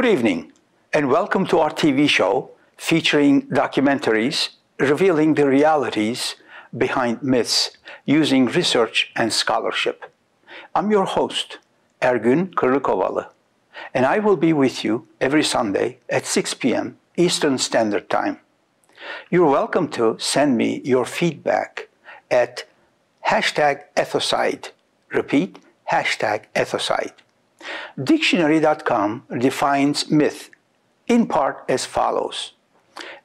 Good evening, and welcome to our TV show featuring documentaries revealing the realities behind myths using research and scholarship. I'm your host, Ergün Kırlıkovalı, and I will be with you every Sunday at 6 p.m. Eastern Standard Time. You're welcome to send me your feedback at #ethocide. Repeat, #ethocide. Dictionary.com defines myth in part as follows: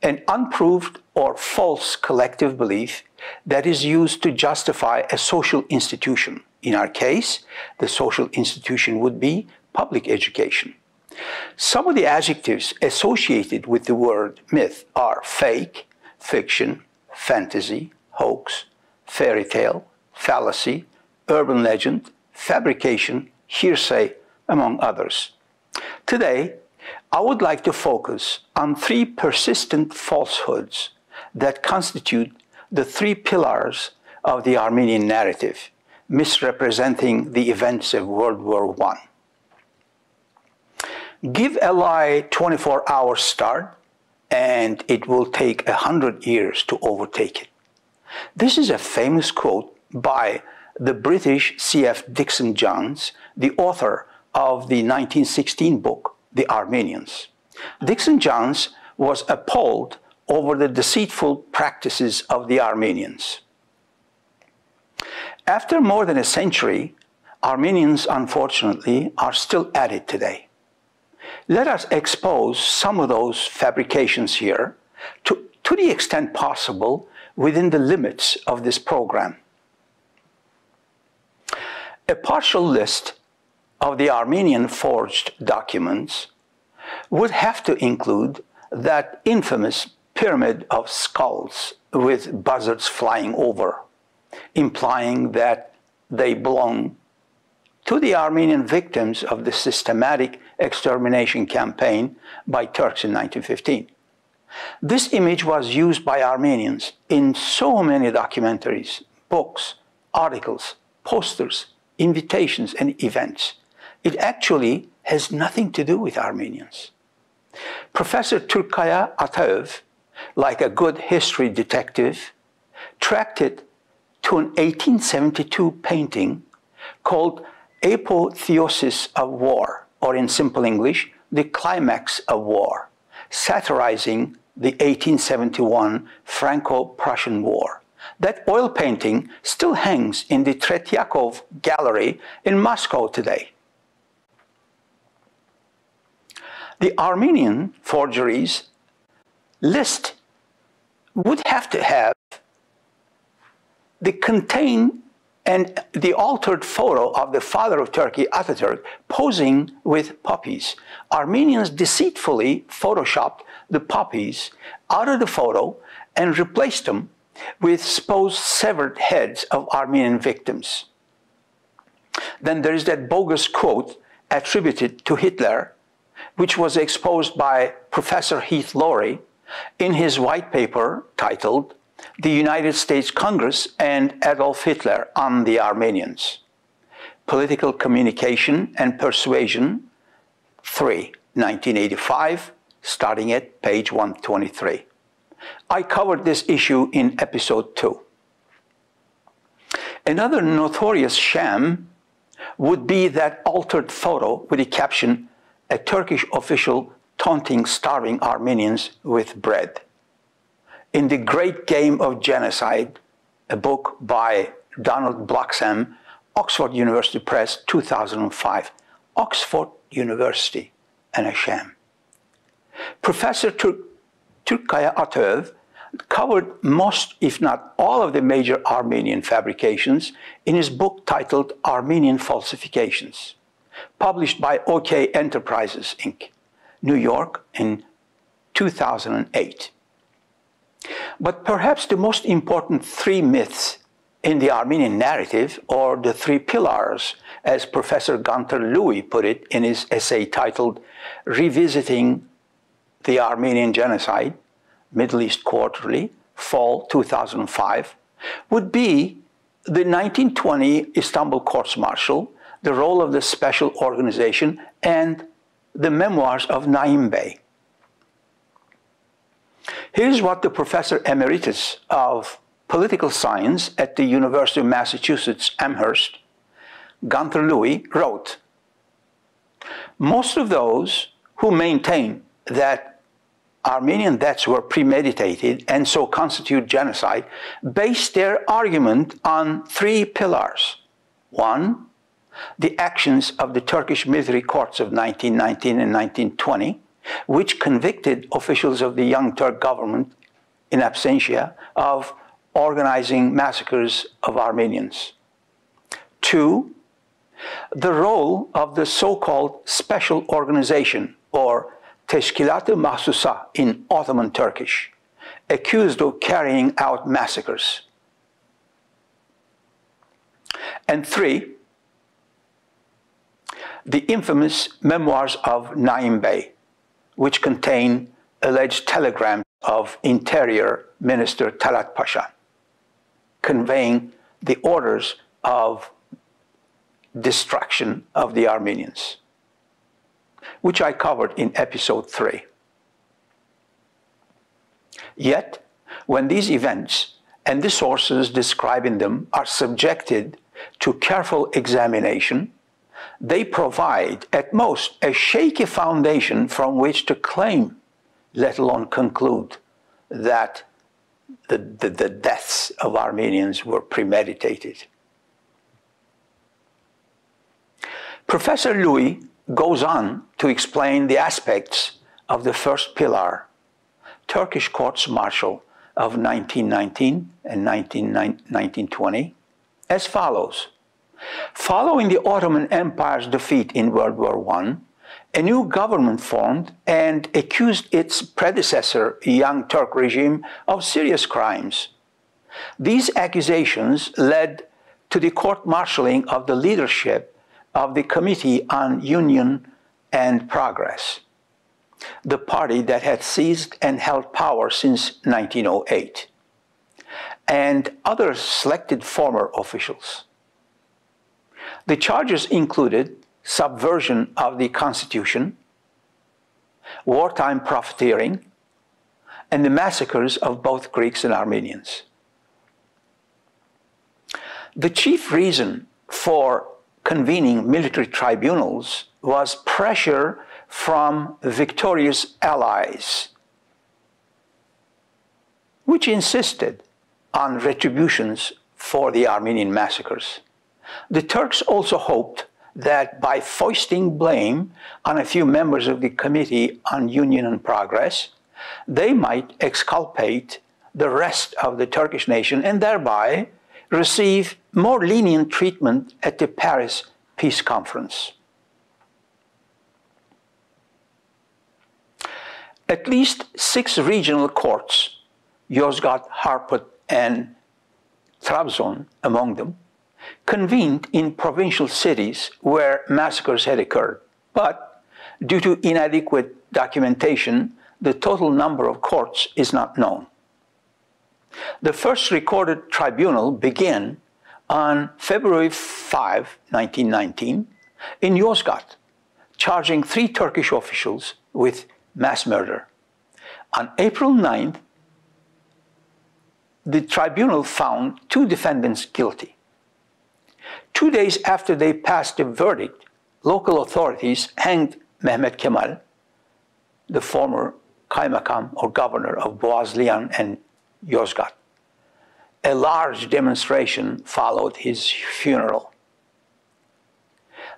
an unproved or false collective belief that is used to justify a social institution. In our case, the social institution would be public education. Some of the adjectives associated with the word myth are fake, fiction, fantasy, hoax, fairy tale, fallacy, urban legend, fabrication, hearsay, among others. Today, I would like to focus on three persistent falsehoods that constitute the three pillars of the Armenian narrative, misrepresenting the events of World War I. Give a lie 24-hour start, and it will take 100 years to overtake it. This is a famous quote by the British C.F. Dixon-Johns, the author of the 1916 book, The Armenians. Dixon-Johns was appalled over the deceitful practices of the Armenians. After more than a century, Armenians, unfortunately, are still at it today. Let us expose some of those fabrications here to the extent possible within the limits of this program. A partial list of the Armenian forged documents would have to include that infamous pyramid of skulls with buzzards flying over, implying that they belong to the Armenian victims of the systematic extermination campaign by Turks in 1915. This image was used by Armenians in so many documentaries, books, articles, posters, invitations, and events. It actually has nothing to do with Armenians. Professor Türkkaya Ataöv, like a good history detective, tracked it to an 1872 painting called Apotheosis of War, or in simple English, The Climax of War, satirizing the 1871 Franco-Prussian War. That oil painting still hangs in the Tretiakov Gallery in Moscow today. The Armenian forgeries list would have to have the contain and the altered photo of the father of Turkey, Atatürk, posing with poppies. Armenians deceitfully photoshopped the poppies out of the photo and replaced them with supposed severed heads of Armenian victims. Then there is that bogus quote attributed to Hitler, which was exposed by Professor Heath Lowry in his white paper titled The United States Congress and Adolf Hitler on the Armenians, Political Communication and Persuasion 3, 1985, starting at page 123. I covered this issue in episode 2. Another notorious sham would be that altered photo with the caption, "A Turkish official taunting starving Armenians with bread." In The Great Game of Genocide, a book by Donald Bloxham, Oxford University Press, 2005. Oxford University and a sham. Professor Türkkaya Ataöv covered most, if not all, of the major Armenian fabrications in his book titled Armenian Falsifications, published by OK Enterprises, Inc., New York in 2008. But perhaps the most important three myths in the Armenian narrative, or the three pillars, as Professor Guenter Lewy put it in his essay titled Revisiting the Armenian Genocide, Middle East Quarterly, Fall 2005, would be the 1920 Istanbul courts martial, the role of the special organization, and the memoirs of Naim Bey. Here's what the Professor Emeritus of Political Science at the University of Massachusetts Amherst, Guenter Lewy, wrote. Most of those who maintain that Armenian deaths were premeditated and so constitute genocide base their argument on three pillars. One, the actions of the Turkish military courts of 1919 and 1920, which convicted officials of the Young Turk government in absentia of organizing massacres of Armenians. Two, the role of the so-called special organization, or Teşkilat-ı Mahsusa in Ottoman Turkish, accused of carrying out massacres. And three, the infamous memoirs of Naim Bey, which contain alleged telegrams of Interior Minister Talat Pasha, conveying the orders of destruction of the Armenians, which I covered in episode 3. Yet, when these events and the sources describing them are subjected to careful examination, they provide, at most, a shaky foundation from which to claim, let alone conclude, that the deaths of Armenians were premeditated. Professor Lewy goes on to explain the aspects of the first pillar, Turkish courts-martial of 1919 and 1920, as follows. Following the Ottoman Empire's defeat in World War I, a new government formed and accused its predecessor, Young Turk regime, of serious crimes. These accusations led to the court-martialing of the leadership of the Committee on Union and Progress, the party that had seized and held power since 1908, and other selected former officials. The charges included subversion of the constitution, wartime profiteering, and the massacres of both Greeks and Armenians. The chief reason for convening military tribunals was pressure from victorious allies, which insisted on retributions for the Armenian massacres. The Turks also hoped that by foisting blame on a few members of the Committee on Union and Progress, they might exculpate the rest of the Turkish nation and thereby receive more lenient treatment at the Paris Peace Conference. At least 6 regional courts, Yozgat, Harput, and Trabzon among them, convened in provincial cities where massacres had occurred. But due to inadequate documentation, the total number of courts is not known. The first recorded tribunal began on February 5, 1919, in Yozgat, charging 3 Turkish officials with mass murder. On April 9th, the tribunal found 2 defendants guilty. 2 days after they passed the verdict, local authorities hanged Mehmet Kemal, the former kaymakam or governor of Boğazlayan and Yozgat. A large demonstration followed his funeral.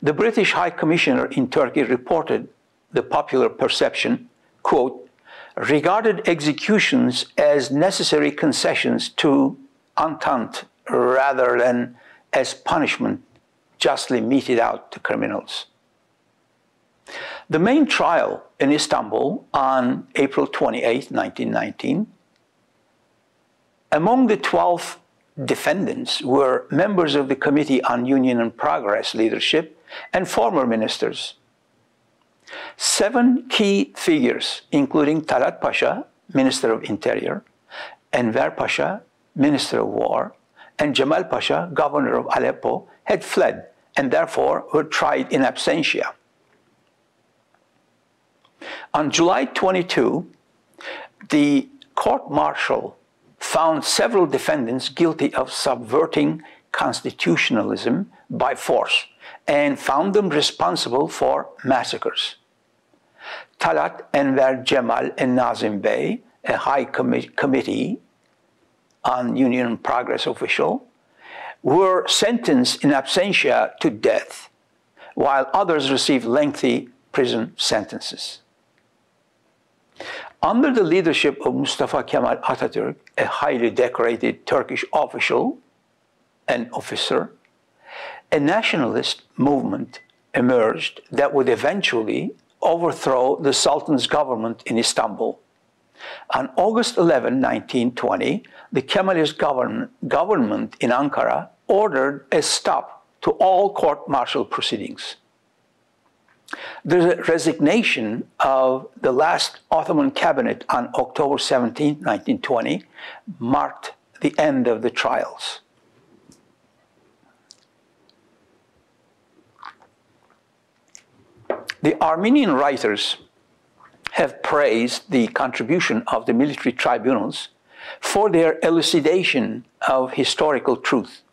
The British High Commissioner in Turkey reported the popular perception, quote, regarded executions as necessary concessions to Entente rather than as punishment justly meted out to criminals. The main trial in Istanbul on April 28, 1919, among the 12 defendants were members of the Committee on Union and Progress leadership and former ministers. 7 key figures, including Talat Pasha, Minister of Interior, Enver Pasha, Minister of War, and Jamal Pasha, governor of Aleppo, had fled and therefore were tried in absentia. On July 22, the court-martial found several defendants guilty of subverting constitutionalism by force and found them responsible for massacres. Talat, Enver, Cemal, and Nazim Bey, a high committee on Union and Progress official, were sentenced in absentia to death, while others received lengthy prison sentences. Under the leadership of Mustafa Kemal Atatürk, a highly decorated Turkish official and officer, a nationalist movement emerged that would eventually overthrow the Sultan's government in Istanbul. On August 11, 1920, the Kemalist government in Ankara ordered a stop to all court-martial proceedings. The resignation of the last Ottoman cabinet on October 17, 1920, marked the end of the trials. The Armenian writers have praised the contribution of the military tribunals for their elucidation of historical truth.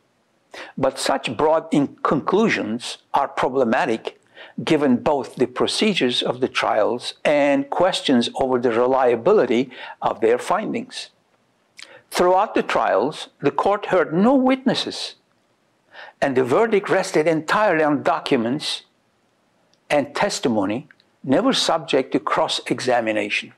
But such broad conclusions are problematic given both the procedures of the trials and questions over the reliability of their findings. Throughout the trials, the court heard no witnesses, and the verdict rested entirely on documents and testimony, never subject to cross-examination.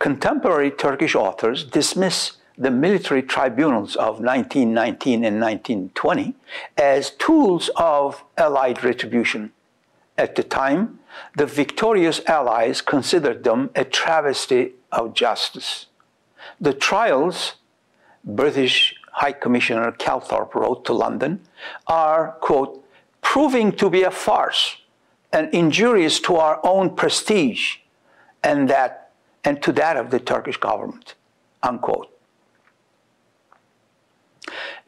Contemporary Turkish authors dismiss the military tribunals of 1919 and 1920 as tools of Allied retribution. At the time, the victorious Allies considered them a travesty of justice. The trials, British High Commissioner Calthorpe wrote to London, are, quote, proving to be a farce and injurious to our own prestige and to that of the Turkish government, unquote.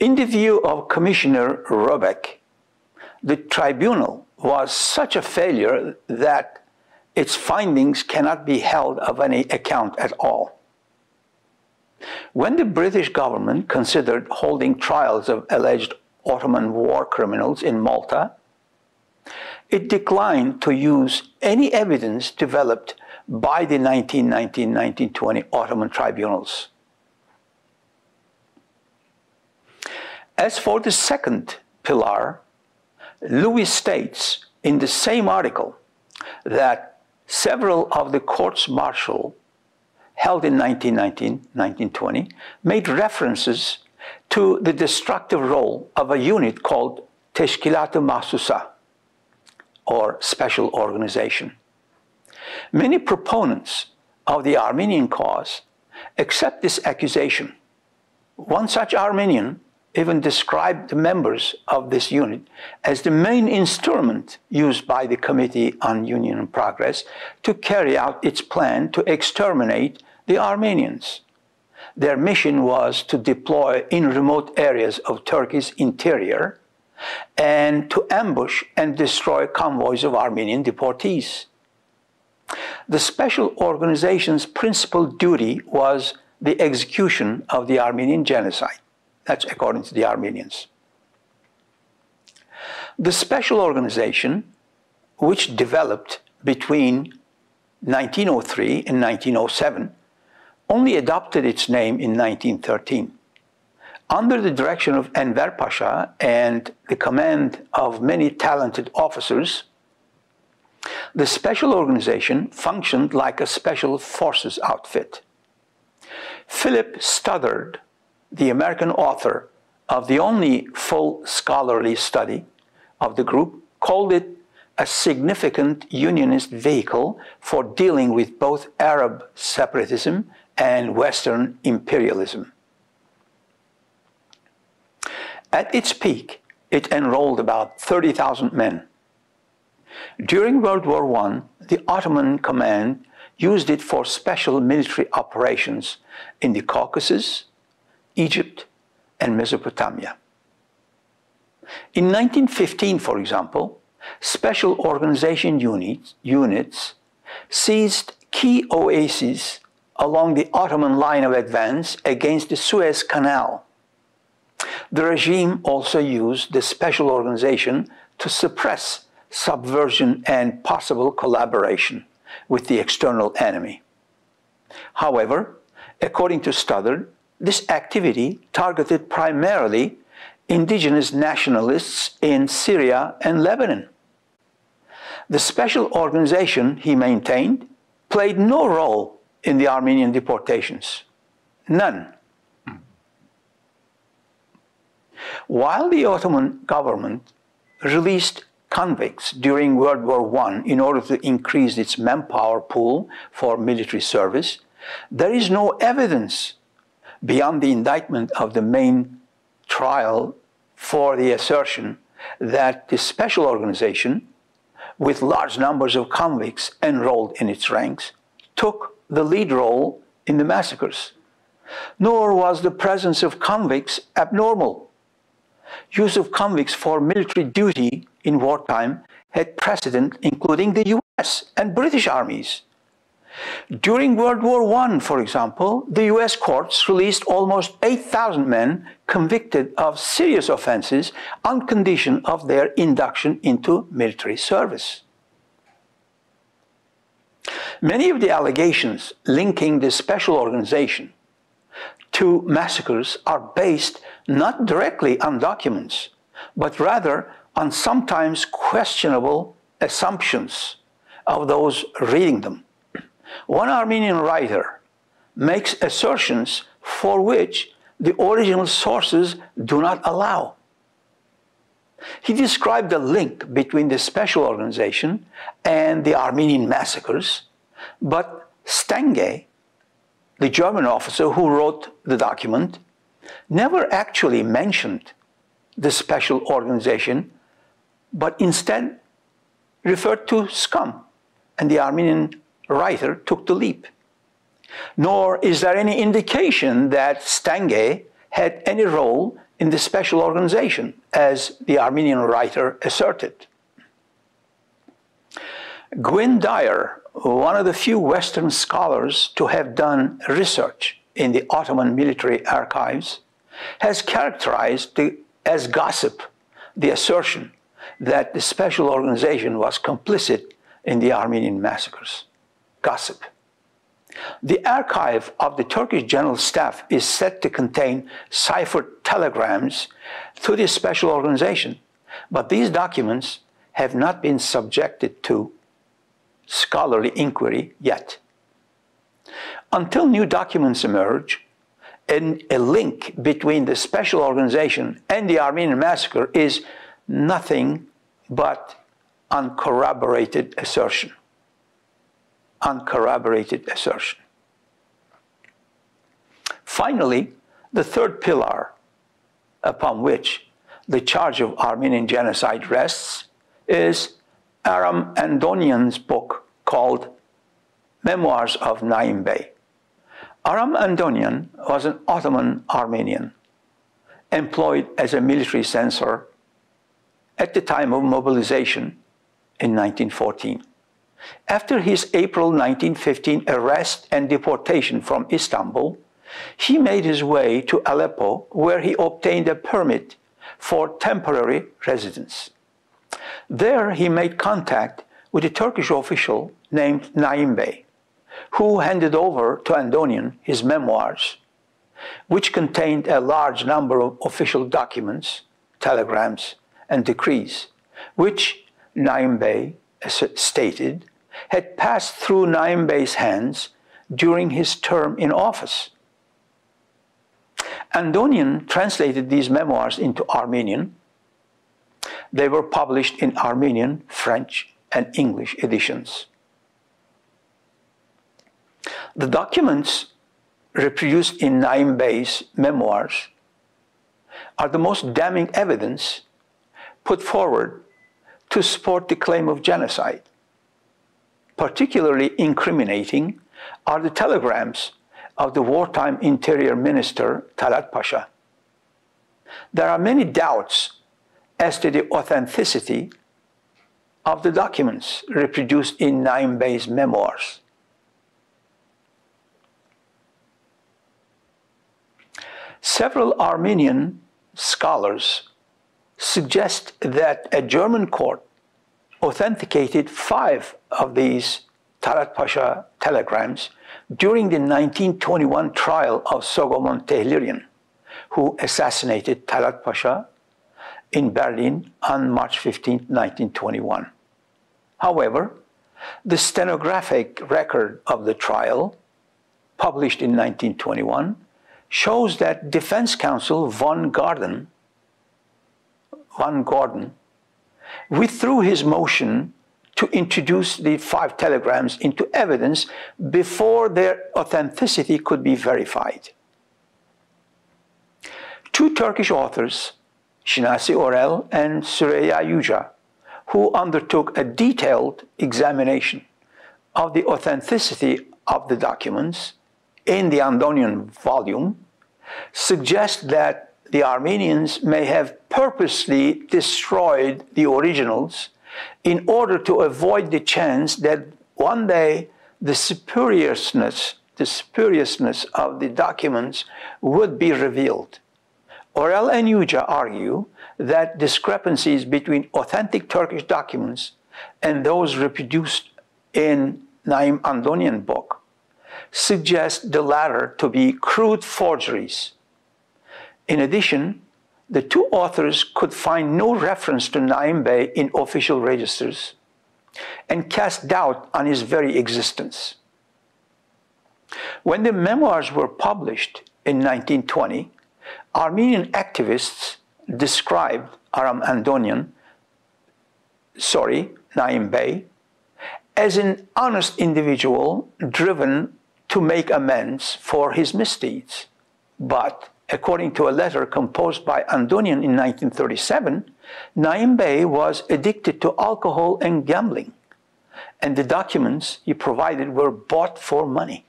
In the view of Commissioner Robeck, the tribunal was such a failure that its findings cannot be held of any account at all. When the British government considered holding trials of alleged Ottoman war criminals in Malta, it declined to use any evidence developed by the 1919-1920 Ottoman tribunals. As for the second pillar, Lewy states in the same article that several of the courts martial held in 1919-1920 made references to the destructive role of a unit called Teşkilat-ı Mahsusa, or special organization. Many proponents of the Armenian cause accept this accusation. One such Armenian even described the members of this unit as the main instrument used by the Committee on Union and Progress to carry out its plan to exterminate the Armenians. Their mission was to deploy in remote areas of Turkey's interior and to ambush and destroy convoys of Armenian deportees. The special organization's principal duty was the execution of the Armenian genocide. That's according to the Armenians. The special organization, which developed between 1903 and 1907, only adopted its name in 1913. Under the direction of Enver Pasha and the command of many talented officers, the special organization functioned like a special forces outfit. Philip Stoddard, the American author of the only full scholarly study of the group, called it a significant unionist vehicle for dealing with both Arab separatism and Western imperialism. At its peak, it enrolled about 30,000 men. During World War I, the Ottoman command used it for special military operations in the Caucasus, Egypt, and Mesopotamia. In 1915, for example, special organization units seized key oases along the Ottoman line of advance against the Suez Canal. The regime also used the special organization to suppress subversion and possible collaboration with the external enemy. However, according to Stoddard, this activity targeted primarily indigenous nationalists in Syria and Lebanon. The special organization, he maintained, played no role in the Armenian deportations. None. While the Ottoman government released convicts during World War I in order to increase its manpower pool for military service, there is no evidence beyond the indictment of the main trial for the assertion that the special organization, with large numbers of convicts enrolled in its ranks, took the lead role in the massacres. Nor was the presence of convicts abnormal. Use of convicts for military duty in wartime had precedent, including the US and British armies. During World War I, for example, the US courts released almost 8,000 men convicted of serious offenses on condition of their induction into military service. Many of the allegations linking the special organization to massacres are based not directly on documents, but rather on sometimes questionable assumptions of those reading them. One Armenian writer makes assertions for which the original sources do not allow. He described the link between the special organization and the Armenian massacres, but Stange, the German officer who wrote the document, never actually mentioned the special organization, but instead referred to scum, and the Armenian writer took the leap. Nor is there any indication that Stange had any role in the special organization, as the Armenian writer asserted. Gwyn Dyer, one of the few Western scholars to have done research in the Ottoman military archives, has characterized as gossip the assertion that the special organization was complicit in the Armenian massacres. Gossip. The archive of the Turkish General Staff is said to contain ciphered telegrams to the special organization, but these documents have not been subjected to scholarly inquiry yet. Until new documents emerge, a link between the special organization and the Armenian massacre is nothing but uncorroborated assertion. Finally, the third pillar upon which the charge of Armenian genocide rests is Aram Andonian's book called Memoirs of Naim Bey. Aram Andonian was an Ottoman Armenian employed as a military censor at the time of mobilization in 1914. After his April 1915 arrest and deportation from Istanbul, he made his way to Aleppo, where he obtained a permit for temporary residence. There he made contact with a Turkish official named Naim Bey, who handed over to Andonian his memoirs, which contained a large number of official documents, telegrams, and decrees, which Naim Bey, as stated, had passed through Naim Bey's hands during his term in office. Andonian translated these memoirs into Armenian. They were published in Armenian, French, and English editions. The documents reproduced in Naim Bey's memoirs are the most damning evidence put forward to support the claim of genocide. Particularly incriminating are the telegrams of the wartime Interior Minister Talat Pasha. There are many doubts as to the authenticity of the documents reproduced in Naim Bey's memoirs. Several Armenian scholars suggest that a German court authenticated 5 of these Talat Pasha telegrams during the 1921 trial of Soghomon Tehlirian, who assassinated Talat Pasha in Berlin on March 15, 1921. However, the stenographic record of the trial, published in 1921, shows that defense counsel Von Gordon withdrew his motion to introduce the 5 telegrams into evidence before their authenticity could be verified. 2 Turkish authors, Şinasi Orel and Süreyya Yuca, who undertook a detailed examination of the authenticity of the documents in the Andonian volume, suggest that the Armenians may have purposely destroyed the originals in order to avoid the chance that one day the spuriousness of the documents would be revealed. Orel and Yuca argue that discrepancies between authentic Turkish documents and those reproduced in Naim Andonian book suggest the latter to be crude forgeries. In addition, the 2 authors could find no reference to Naim Bey in official registers and cast doubt on his very existence. When the memoirs were published in 1920, Armenian activists described Naim Bey as an honest individual driven to make amends for his misdeeds. But according to a letter composed by Andonian in 1937, Naim Bey was addicted to alcohol and gambling, and the documents he provided were bought for money.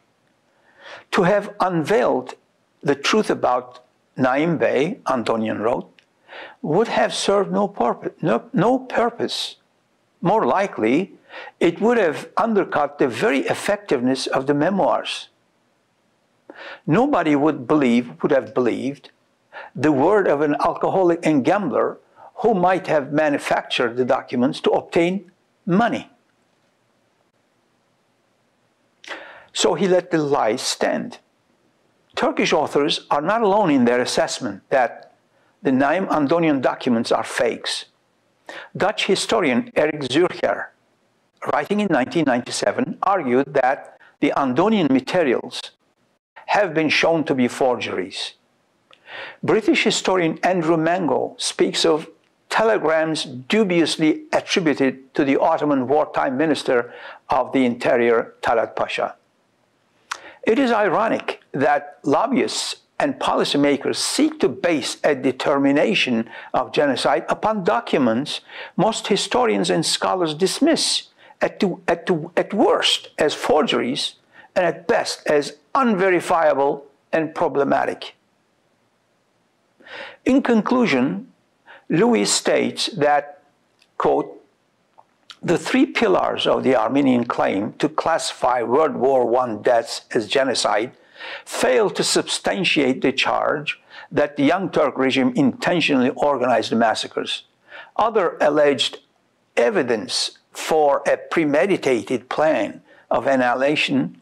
To have unveiled the truth about Naim Bey, Andonian wrote, would have served no purpose. More likely, it would have undercut the very effectiveness of the memoirs. Nobody would have believed the word of an alcoholic and gambler who might have manufactured the documents to obtain money. So he let the lie stand. Turkish authors are not alone in their assessment that the Naim Andonian documents are fakes. Dutch historian Erik Zürcher, writing in 1997, argued that the Andonian materials have been shown to be forgeries. British historian Andrew Mango speaks of telegrams dubiously attributed to the Ottoman wartime minister of the interior, Talat Pasha. It is ironic that lobbyists and policymakers seek to base a determination of genocide upon documents most historians and scholars dismiss at worst as forgeries and at best as unverifiable and problematic. In conclusion, Lewy states that, quote, the 3 pillars of the Armenian claim to classify World War I deaths as genocide fail to substantiate the charge that the Young Turk regime intentionally organized the massacres. Other alleged evidence for a premeditated plan of annihilation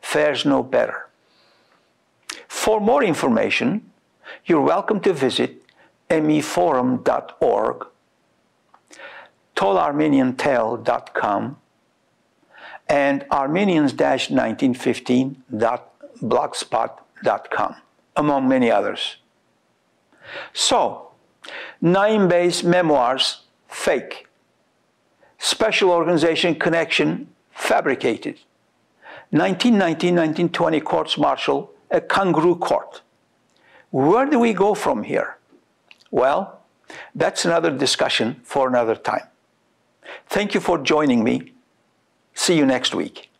fares no better. For more information, you're welcome to visit meforum.org, tolarmeniantale.com, and armenians-1915.blogspot.com, among many others. So, Naim Bey's memoirs, fake. Special organization connection, fabricated. 1919-1920 courts-martial, a kangaroo court. Where do we go from here? Well, that's another discussion for another time. Thank you for joining me. See you next week.